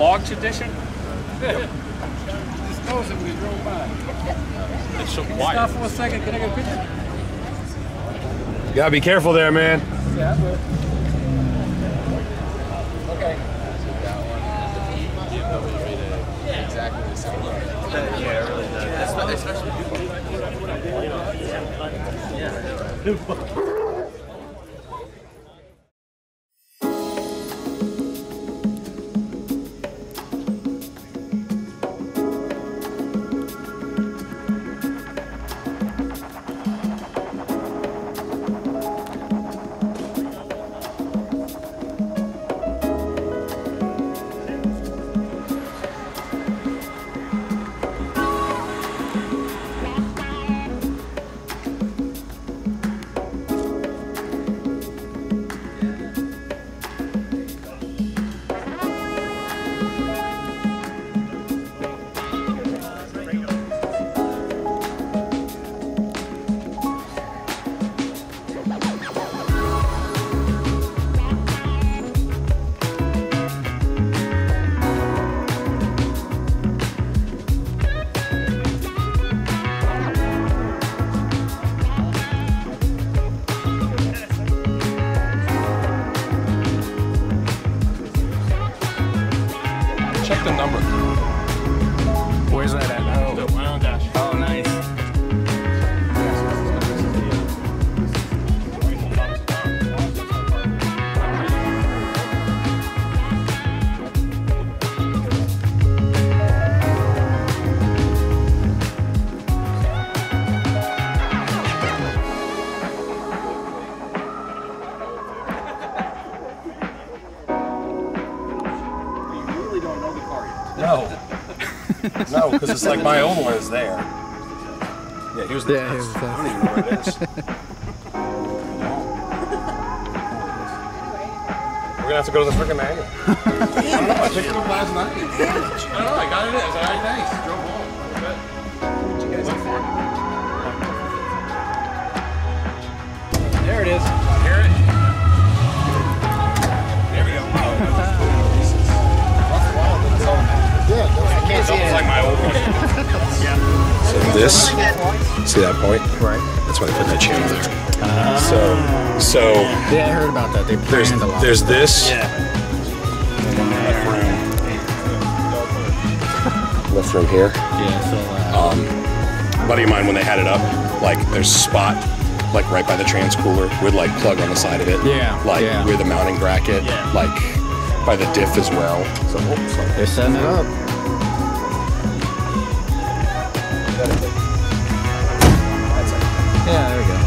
log tradition? Just notice it when you drove by. It's so quiet. Stop for a second. Can I get a picture? You gotta be careful there, man. Yeah, but... Okay. Exactly the same way. Yeah, it really does. Especially people like you. Yeah. Check the number. Where's that at? Oh, gosh. Oh, nice. No. No, because it's like my old one is there. Yeah, he was there. Yeah, he was there. I don't even know where it is. We're going to have to go to the freaking magnet. I don't know. I picked it up last night. I don't know. I got it in. It's all right, thanks. Nice. Drove home. I bet. What you guys look for? There it is. Hear it? There we go. Oh, pieces. Rough wall, but it's all it's almost like my old one. Yeah. So this, see that point? Right. That's why they put that channel there. Yeah, I heard about that. They planned a lot. There's this. Yeah. Left room here. Yeah. So. A buddy of mine, when they had it up, like there's a spot, like right by the trans cooler, with like plug on the side of it. Yeah. Like with the mounting bracket. Yeah. Like. By the diff as well. So, they're setting it up. Yeah, there we go.